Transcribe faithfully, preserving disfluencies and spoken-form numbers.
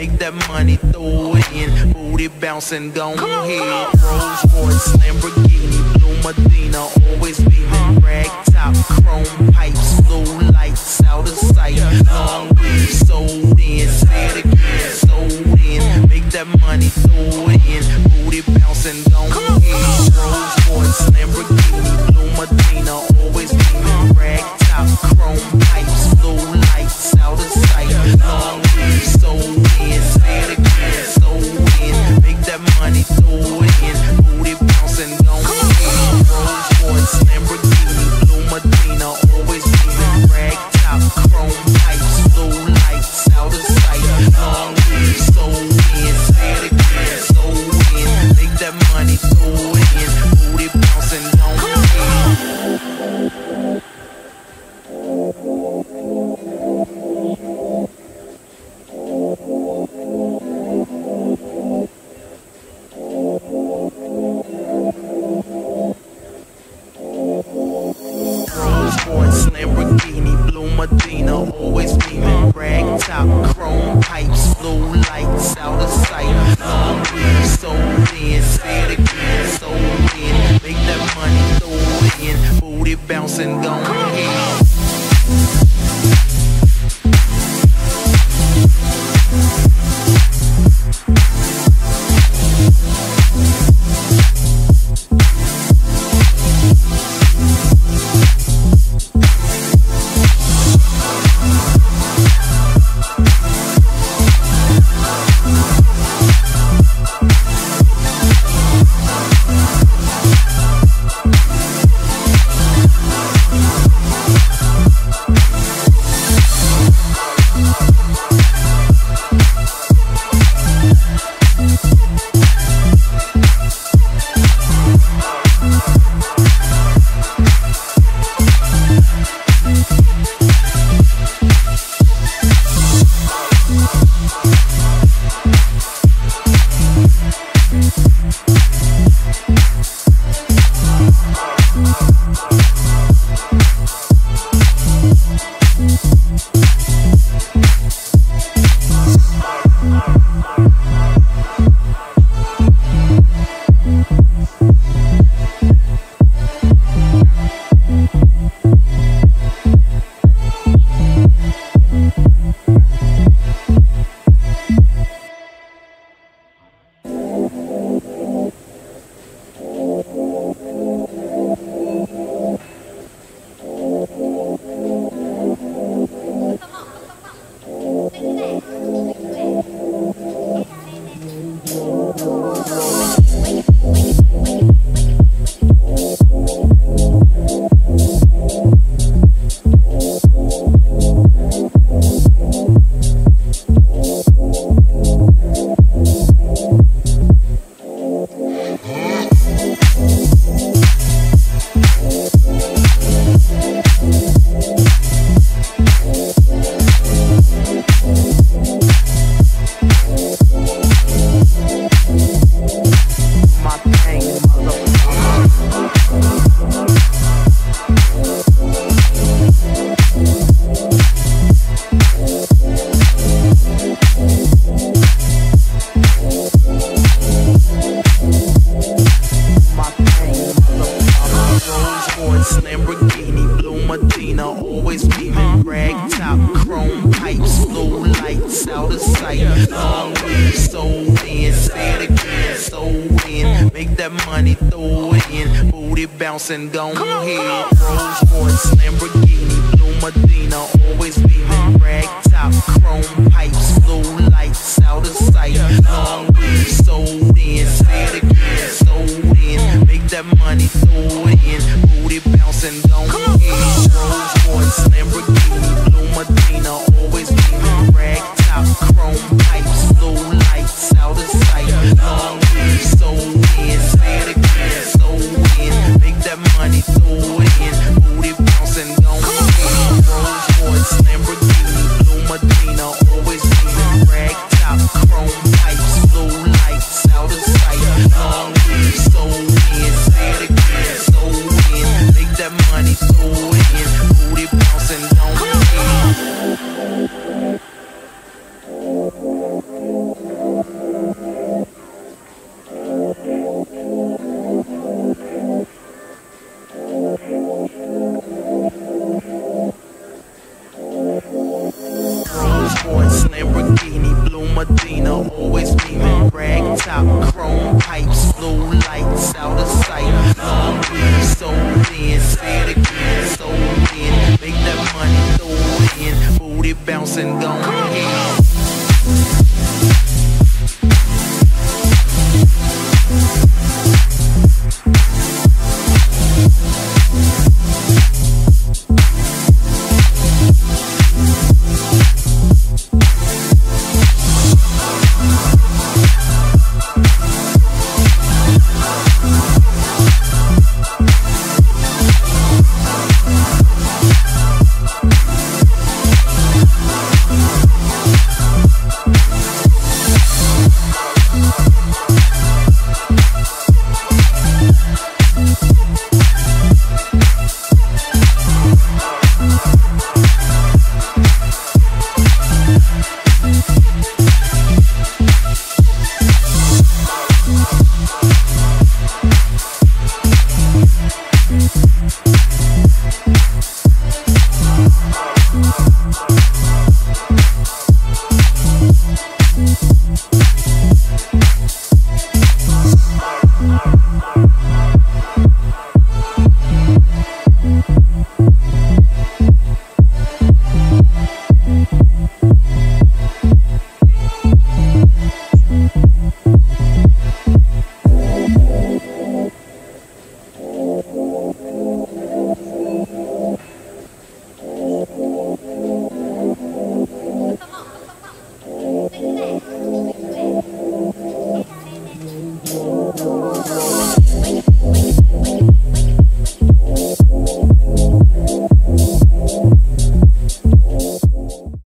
Make that money, throw it in. Booty bouncing, go ahead. Rolls Royce, Lamborghini, Blue Medina, always beaming. Rag top, chrome pipes, blue lights, out of sight. Long weed, sold in. Say it again, sold in. Make that money, throw it in. Booty bouncing, go ahead. Rolls Royce, Lamborghini, Blue Medina, always beaming. Rag top, chrome pipes, blue lights, out of sight. Long weed, sold in. And go ahead. Rolls Royce, Lamborghini, Blue Medina, always beaming. Rag top, chrome pipes, blue lights, out of sight. Long weed, sold in. Say it again, sold in. Make that money, throw it in. Booty bouncing, go ahead. Rolls Royce, Lamborghini, Blue Medina, always beaming. Rag top, chrome pipes, blue lights, out of sight. Long weed, sold in. Say it again, sold in. Money throw it in, booty bouncing, don't in. Rolls Royce, Lamborghini, Blue Medina, always beaming. Rag top, chrome pipes, blue lights, out of sight. Long weed, sold in. Say it again, sold in. Make that money, throw it in, booty bouncing, don't in. sports Lamborghini, blue Medina, always beaming, rag top, chrome pipes, blue lights, out of sight. Long weed, so thin, say it again, so thin, make that money, throw it in, booty bouncing, going in.